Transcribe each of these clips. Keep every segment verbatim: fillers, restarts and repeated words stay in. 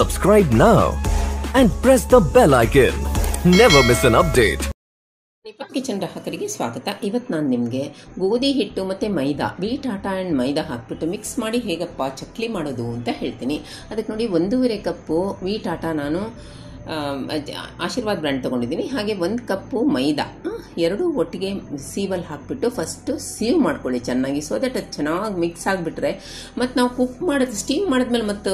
Subscribe now and press the bell icon. Never miss an update. Nipath kitchen ಗ್ರಾಹಕರಿಗೆ ಸ್ವಾಗತ. ಇವತ್ತು ನಾನು ನಿಮಗೆ ಗೋಧಿ ಹಿಟ್ಟು ಮತ್ತು ಮೈದಾ ವೀಟ್ ಆಟಾ ಆ್ಯಂಡ್ ಮೈದಾ ಹಾಕಿಬಿಟ್ಟು ಮಿಕ್ಸ್ ಮಾಡಿ ಹೇಗಪ್ಪ ಚಕ್ಲಿ ಮಾಡೋದು ಅಂತ ಹೇಳ್ತೀನಿ. ಅದಕ್ಕೆ ನೋಡಿ ಒಂದೂವರೆ ಕಪ್ಪು ವೀಟ್ ಆಟಾ ನಾನು ಆಶೀರ್ವಾದ್ ಬ್ರ್ಯಾಂಡ್ ತೊಗೊಂಡಿದ್ದೀನಿ. ಹಾಗೆ ಒಂದು ಕಪ್ಪು ಮೈದಾ ಎರಡು ಒಟ್ಟಿಗೆ ಸೀವಲ್ಲಿ ಹಾಕಿಬಿಟ್ಟು ಫಸ್ಟು ಸೀವ್ ಮಾಡ್ಕೊಳ್ಳಿ ಚೆನ್ನಾಗಿ. ಸೊ ದಟ್ ಅದು ಚೆನ್ನಾಗಿ ಮಿಕ್ಸ್ ಆಗಿಬಿಟ್ರೆ ಮತ್ತು ನಾವು ಕುಕ್ ಮಾಡೋದು ಸ್ಟೀಮ್ ಮಾಡಿದ್ಮೇಲೆ ಮತ್ತು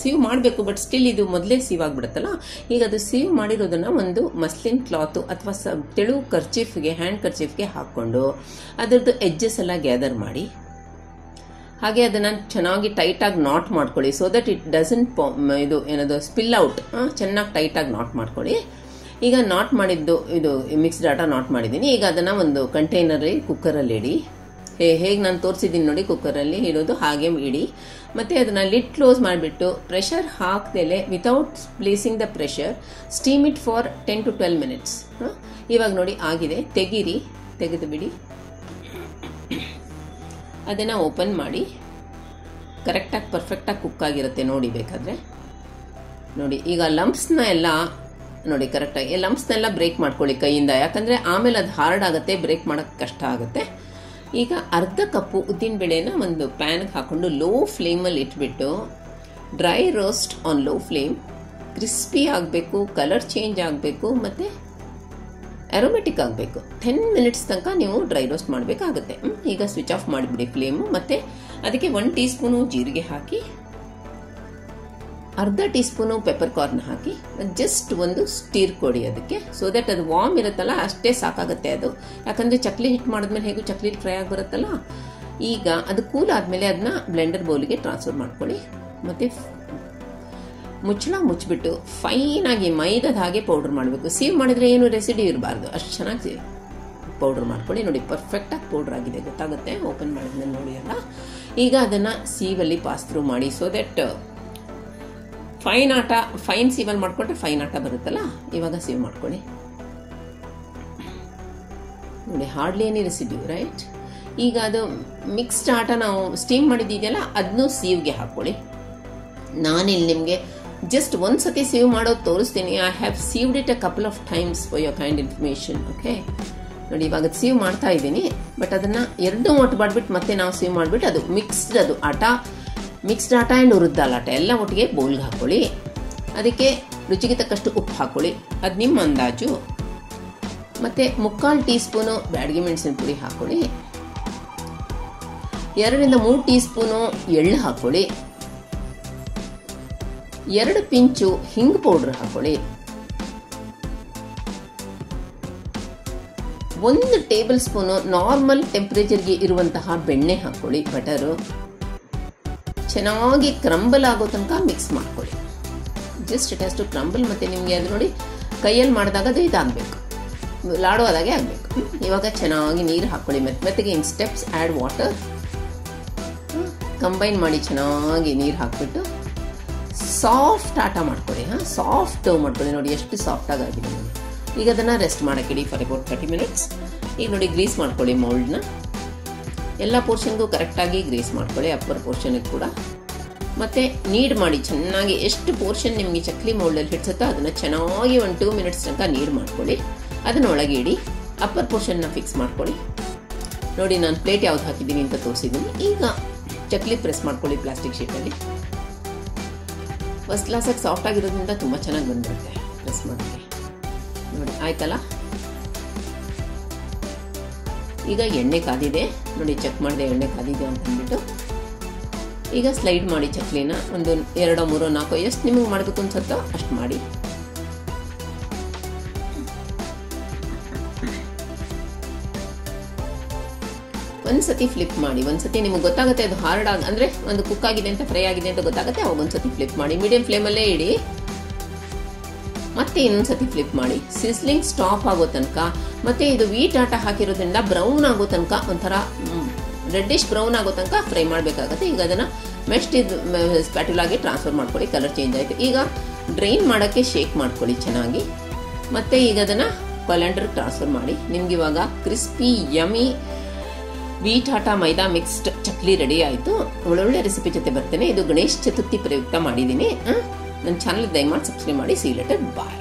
ಸೀವ್ ಮಾಡಬೇಕು, ಬಟ್ ಸ್ಟಿಲ್ ಇದು ಮೊದಲೇ ಸೀವ್ ಆಗಿಬಿಡುತ್ತಲ್ಲ. ಈಗ ಅದು ಸೀವ್ ಮಾಡಿರೋದನ್ನು ಒಂದು ಮಸ್ಲಿನ್ ಕ್ಲಾತು ಅಥವಾ ಸ ತೆಳು ಕರ್ಚೀಫ್ಗೆ ಹ್ಯಾಂಡ್ ಕರ್ಚೀಫ್ಗೆ ಹಾಕ್ಕೊಂಡು ಅದರದ್ದು ಎಜ್ಜಸ್ ಎಲ್ಲ ಗ್ಯಾದರ್ ಮಾಡಿ ಹಾಗೆ ಅದನ್ನು ಚೆನ್ನಾಗಿ ಟೈಟಾಗಿ ನಾಟ್ ಮಾಡ್ಕೊಳ್ಳಿ. ಸೊ ದಟ್ ಇಟ್ ಡಸಂಟ್ ಪಾ ಇದು ಏನದು ಸ್ಪಿಲ್ ಔಟ್. ಚೆನ್ನಾಗಿ ಟೈಟಾಗಿ ನಾಟ್ ಮಾಡ್ಕೊಳ್ಳಿ. ಈಗ ನಾಟ್ ಮಾಡಿದ್ದು ಇದು ಮಿಕ್ಸ್ಡ್ ಆಟ ನಾಟ್ ಮಾಡಿದ್ದೀನಿ. ಈಗ ಅದನ್ನು ಒಂದು ಕಂಟೈನರಲ್ಲಿ ಕುಕ್ಕರಲ್ಲಿ ಇಡಿ. ಹೇ ಹೇಗೆ ನಾನು ತೋರಿಸಿದ್ದೀನಿ ನೋಡಿ ಕುಕ್ಕರಲ್ಲಿ ಇಡೋದು ಹಾಗೆ ಇಡಿ. ಮತ್ತು ಅದನ್ನು ಲಿಡ್ ಕ್ಲೋಸ್ ಮಾಡಿಬಿಟ್ಟು ಪ್ರೆಷರ್ ಹಾಕ್ದಲೇ without placing the pressure steam it for ten to twelve minutes. ಇವಾಗ ನೋಡಿ ಆಗಿದೆ, ತೆಗೀರಿ, ತೆಗೆದು ಬಿಡಿ. ಅದನ್ನು ಓಪನ್ ಮಾಡಿ ಕರೆಕ್ಟಾಗಿ ಪರ್ಫೆಕ್ಟಾಗಿ ಕುಕ್ ಆಗಿರುತ್ತೆ ನೋಡಿ. ಬೇಕಾದರೆ ನೋಡಿ ಈಗ ಲಂಪ್ಸ್ನ ಎಲ್ಲ ನೋಡಿ ಕರೆಕ್ಟಾಗಿ ಲಂಪ್ಸ್ನೆಲ್ಲ ಬ್ರೇಕ್ ಮಾಡ್ಕೊಳ್ಳಿ ಕೈಯಿಂದ, ಯಾಕಂದರೆ ಆಮೇಲೆ ಅದು ಹಾರ್ಡ್ ಆಗುತ್ತೆ, ಬ್ರೇಕ್ ಮಾಡೋಕ್ಕೆ ಕಷ್ಟ ಆಗುತ್ತೆ. ಈಗ ಅರ್ಧ ಕಪ್ಪು ಉದ್ದಿನಬೇಳೆನ ಒಂದು ಪ್ಯಾನ್ಗೆ ಹಾಕ್ಕೊಂಡು ಲೋ ಫ್ಲೇಮಲ್ಲಿ ಇಟ್ಬಿಟ್ಟು dry roast on low flame. Crispy ಆಗಬೇಕು, ಕಲರ್ ಚೇಂಜ್ ಆಗಬೇಕು ಮತ್ತು ಅರೋಮೆಟಿಕ್ ಆಗಬೇಕು. ಟೆನ್ ಮಿನಿಟ್ಸ್ ತನಕ ನೀವು ಡ್ರೈ ರೋಸ್ಟ್ ಮಾಡಬೇಕಾಗುತ್ತೆ. ಈಗ ಸ್ವಿಚ್ ಆಫ್ ಮಾಡಿಬಿಡಿ ಫ್ಲೇಮು. ಮತ್ತು ಅದಕ್ಕೆ ಒಂದು ಟೀ ಸ್ಪೂನು ಜೀರಿಗೆ ಹಾಕಿ ಅರ್ಧ ಟೀ ಸ್ಪೂನು ಪೆಪ್ಪರ್ ಕಾರ್ನ್ ಹಾಕಿ ಜಸ್ಟ್ ಒಂದು ಸ್ಟೀರ್ ಕೊಡಿ ಅದಕ್ಕೆ. ಸೊ ದಟ್ ಅದು ವಾಮ್ ಇರುತ್ತಲ್ಲ ಅಷ್ಟೇ ಸಾಕಾಗುತ್ತೆ ಅದು, ಯಾಕಂದರೆ ಚಕ್ಲಿ ಹಿಟ್ ಮಾಡಿದ್ಮೇಲೆ ಹೇಗೂ ಚಕ್ಲಿ ಫ್ರೈ ಆಗಿ ಬರುತ್ತಲ್ಲ. ಈಗ ಅದು ಕೂಲ್ ಆದಮೇಲೆ ಅದನ್ನ ಬ್ಲೆಂಡರ್ ಬೌಲಿಗೆ ಟ್ರಾನ್ಸ್ಫರ್ ಮಾಡ್ಕೊಳ್ಳಿ. ಮತ್ತು ಮುಚ್ಚಳ ಮುಚ್ಚಿಬಿಟ್ಟು ಫೈನಾಗಿ ಮೈದಾದ ಹಾಗೆ ಪೌಡ್ರ್ ಮಾಡಬೇಕು. ಸೀವ್ ಮಾಡಿದರೆ ಏನು ರೆಸಿಡಿ ಇರಬಾರ್ದು, ಅಷ್ಟು ಚೆನ್ನಾಗಿ ಪೌಡ್ರ್ ಮಾಡ್ಕೊಳ್ಳಿ. ನೋಡಿ ಪರ್ಫೆಕ್ಟಾಗಿ ಪೌಡ್ರ್ ಆಗಿದೆ, ಗೊತ್ತಾಗುತ್ತೆ ಓಪನ್ ಮಾಡಿದ್ಮೇಲೆ ನೋಡಿ ಅಲ್ಲ. ಈಗ ಅದನ್ನು ಸೀವಲ್ಲಿ ಪಾಸ್ ಥ್ರೂ ಮಾಡಿ. So that fine atta fine ಸೀವಲ್ಲಿ ಮಾಡಿಕೊಂಡ್ರೆ ಫೈನ್ ಆಟ ಬರುತ್ತಲ್ಲ. ಇವಾಗ ಸೀವ್ ಮಾಡ್ಕೊಳ್ಳಿ ನೋಡಿ. ಹಾರ್ಡ್ಲಿ ಏನೇ ರೆಸಿಡಿ ರೈಟ್. ಈಗ ಅದು ಮಿಕ್ಸ್ಡ್ ಆಟ ನಾವು ಸ್ಟೀಮ್ ಮಾಡಿದ್ದೀವಲ್ಲ ಅದನ್ನು ಸೀವ್ಗೆ ಹಾಕ್ಕೊಳ್ಳಿ. ನಾನಿಲ್ಲಿ ನಿಮಗೆ ಜಸ್ಟ್ ಒಂದು ಸತಿ ಸೇವ್ ಮಾಡೋದು ತೋರಿಸ್ತೀನಿ. I have sieved it a couple of times for your kind information. Okay ನೋಡಿ ಇವಾಗ ಸೇವ್ ಮಾಡ್ತಾ ಇದ್ದೀನಿ, ಬಟ್ ಅದನ್ನು ಎರಡೂ ಒಟ್ಟು ಮಾಡಿಬಿಟ್ಟು ಮತ್ತೆ ನಾವು ಸೇವ್ ಮಾಡಿಬಿಟ್ಟು ಅದು ಮಿಕ್ಸ್ಡ್ ಅದು ಆಟಾ ಮಿಕ್ಸ್ಡ್ ಆಟಾ ಆ್ಯಂಡ್ ಉರುದ್ ದಾಲ್ ಆಟ ಎಲ್ಲ ಒಟ್ಟಿಗೆ ಬೌಲ್ಗೆ ಹಾಕ್ಕೊಳ್ಳಿ. ಅದಕ್ಕೆ ರುಚಿಗೆ ತಕ್ಕಷ್ಟು ಉಪ್ಪು ಹಾಕ್ಕೊಳ್ಳಿ, ಅದು ನಿಮ್ಮ ಅಂದಾಜು. ಮತ್ತು ಮುಕ್ಕಾಲು ಟೀ ಸ್ಪೂನು ಬ್ಯಾಡಗಿ ಮೆಣಸಿನ ಪುಡಿ ಹಾಕ್ಕೊಳ್ಳಿ. ಎರಡರಿಂದ ಮೂರು ಟೀ ಸ್ಪೂನು ಎಳ್ಳು ಹಾಕ್ಕೊಳ್ಳಿ. ಎರಡು ಪಿಂಚು ಹಿಂಗ್ ಪೌಡ್ರ್ ಹಾಕೊಳ್ಳಿ. ಒಂದು ಟೇಬಲ್ ಸ್ಪೂನು ನಾರ್ಮಲ್ ಟೆಂಪ್ರೇಚರ್ಗೆ ಇರುವಂತಹ ಬೆಣ್ಣೆ ಹಾಕೊಳ್ಳಿ, ಬಟರು. ಚೆನ್ನಾಗಿ ಕ್ರಂಬಲ್ ಆಗೋ ತನಕ ಮಿಕ್ಸ್ ಮಾಡ್ಕೊಳ್ಳಿ. Just it has to crumble. ಮತ್ತು ನಿಮಗೆ ಅದು ನೋಡಿ ಕೈಯಲ್ಲಿ ಮಾಡಿದಾಗ ಅದು ಇದಾಗಬೇಕು, ಲಾಡೋದಾಗೆ ಆಗಬೇಕು. ಇವಾಗ ಚೆನ್ನಾಗಿ ನೀರು ಹಾಕ್ಕೊಳ್ಳಿ. ಮತ್ತೆ ಮತ್ತೆಗೆ in steps add water. Combine ಮಾಡಿ ಚೆನ್ನಾಗಿ ನೀರು ಹಾಕ್ಬಿಟ್ಟು ಸಾಫ್ಟ್ ಆಟ ಮಾಡ್ಕೊಳ್ಳಿ. ಹಾಂ ಸಾಫ್ಟ್ ಮಾಡ್ಕೊಳ್ಳಿ ನೋಡಿ ಎಷ್ಟು ಸಾಫ್ಟಾಗಿ ಆಗಿದೆ. ಈಗ ಅದನ್ನು ರೆಸ್ಟ್ ಮಾಡೋಕ್ಕಿಡಿ ಫಾರ್ ಅಬೌಟ್ ತರ್ಟಿ ಮಿನಿಟ್ಸ್. ಈಗ ನೋಡಿ ಗ್ರೀಸ್ ಮಾಡ್ಕೊಳ್ಳಿ ಮೌಲ್ಡ್ನ. ಎಲ್ಲ ಪೋರ್ಷನ್ಗೂ ಕರೆಕ್ಟಾಗಿ ಗ್ರೀಸ್ ಮಾಡ್ಕೊಳ್ಳಿ, ಅಪ್ಪರ್ ಪೋರ್ಷನಿಗೆ ಕೂಡ. ಮತ್ತು ನೀಡ್ ಮಾಡಿ ಚೆನ್ನಾಗಿ ಎಷ್ಟು ಪೋರ್ಷನ್ ನಿಮಗೆ ಚಕ್ಲಿ ಮೌಲ್ಡಲ್ಲಿ ಹಿಡಿಸುತ್ತೋ ಅದನ್ನು ಚೆನ್ನಾಗಿ ಒಂದು ಟೂ ಮಿನಿಟ್ಸ್ ತನಕ ನೀಡ್ ಮಾಡ್ಕೊಳ್ಳಿ. ಅದನ್ನು ಒಳಗೆ ಇಡಿ, ಅಪ್ಪರ್ ಪೋರ್ಷನ್ನ ಫಿಕ್ಸ್ ಮಾಡ್ಕೊಳ್ಳಿ. ನೋಡಿ ನಾನು ಪ್ಲೇಟ್ ಯಾವ್ದು ಹಾಕಿದ್ದೀನಿ ಅಂತ ತೋರಿಸಿದ್ದೀನಿ. ಈಗ ಚಕ್ಲಿ ಪ್ರೆಸ್ ಮಾಡ್ಕೊಳ್ಳಿ ಪ್ಲಾಸ್ಟಿಕ್ ಶೀಟಲ್ಲಿ. ಫಸ್ಟ್ ಕ್ಲಾಸಾಗಿ ಸಾಫ್ಟ್ ಆಗಿರೋದ್ರಿಂದ ತುಂಬ ಚೆನ್ನಾಗಿ ಬಂದಿರುತ್ತೆ. ಪ್ರೆಸ್ ಮಾಡೋಕ್ಕೆ ನೋಡಿ ಆಯ್ತಲ್ಲ. ಈಗ ಎಣ್ಣೆ ಕಾದಿದೆ ನೋಡಿ, ಚೆಕ್ ಮಾಡಿದೆ ಎಣ್ಣೆ ಕಾದಿದೆ ಅಂತ ಅಂದ್ಬಿಟ್ಟು. ಈಗ ಸ್ಲೈಡ್ ಮಾಡಿ ಚಕ್ಲಿನ ಒಂದು ಎರಡೋ ಮೂರೋ ನಾಲ್ಕೋ ಎಷ್ಟು ನಿಮಗೆ ಮಾಡಬೇಕು ಅನ್ಸುತ್ತೋ ಅಷ್ಟು ಮಾಡಿ. ಒಂದ್ಸತಿ ಫ್ಲಿಪ್ ಮಾಡಿ, ಒಂದ್ಸತಿ ನಿಮಗೆ ಗೊತ್ತಾಗುತ್ತೆ ಅದು ಹಾರ್ಡ್ ಆಗಿ ಅಂದರೆ ಒಂದು ಕುಕ್ ಆಗಿದೆ ಅಂತ ಫ್ರೈ ಆಗಿದೆ ಅಂತ ಗೊತ್ತಾಗುತ್ತೆ. ಅವಾಗ ಒಂದ್ಸತಿ ಫ್ಲಿಪ್ ಮಾಡಿ, ಮೀಡಿಯಂ ಫ್ಲೇಮಲ್ಲೇ ಇಡಿ. ಮತ್ತೆ ಇನ್ನೊಂದ್ಸತಿ ಫ್ಲಿಪ್ ಮಾಡಿ, ಸಿಸ್ಲಿಂಗ್ ಸ್ಟಾಪ್ ಆಗೋ ತನಕ. ಮತ್ತು ಇದು ವೀಟ್ ಆಟ ಹಾಕಿರೋದ್ರಿಂದ ಬ್ರೌನ್ ಆಗೋ ತನಕ ಒಂಥರ ರೆಡ್ಡಿಶ್ ಬ್ರೌನ್ ಆಗೋ ತನಕ ಫ್ರೈ ಮಾಡಬೇಕಾಗುತ್ತೆ. ಈಗ ಅದನ್ನು ಮೆಸ್ಟ್ ಇದು ಸ್ಪ್ಯಾಟುಲಾಗಿ ಟ್ರಾನ್ಸ್ಫರ್ ಮಾಡ್ಕೊಳ್ಳಿ. ಕಲರ್ ಚೇಂಜ್ ಆಯಿತು. ಈಗ ಡ್ರೈನ್ ಮಾಡೋಕ್ಕೆ ಶೇಕ್ ಮಾಡ್ಕೊಳ್ಳಿ ಚೆನ್ನಾಗಿ. ಮತ್ತು ಈಗ ಅದನ್ನು ಕೊಲ್ಯಾಂಡರ್ ಟ್ರಾನ್ಸ್ಫರ್ ಮಾಡಿ. ನಿಮ್ಗೆ ಇವಾಗ ಕ್ರಿಸ್ಪಿ ಯಮಿ ವೀಟ್ ಆಟಾ ಮೈದಾ ಮಿಕ್ಸ್ಡ್ ಚಕ್ಲಿ ರೆಡಿ ಆಯಿತು. ಒಳ್ಳೊಳ್ಳೆ ರೆಸಿಪಿ ಜೊತೆ ಬರ್ತೇನೆ. ಇದು ಗಣೇಶ ಚತುರ್ಥಿ ಪ್ರಯುಕ್ತ ಮಾಡಿದ್ದೀನಿ. ನನ್ನ ಚಾನೆಲ್ ದಯಮಾಡಿ ಸಬ್ಸ್ಕ್ರೈಬ್ ಮಾಡಿ. See you later bye.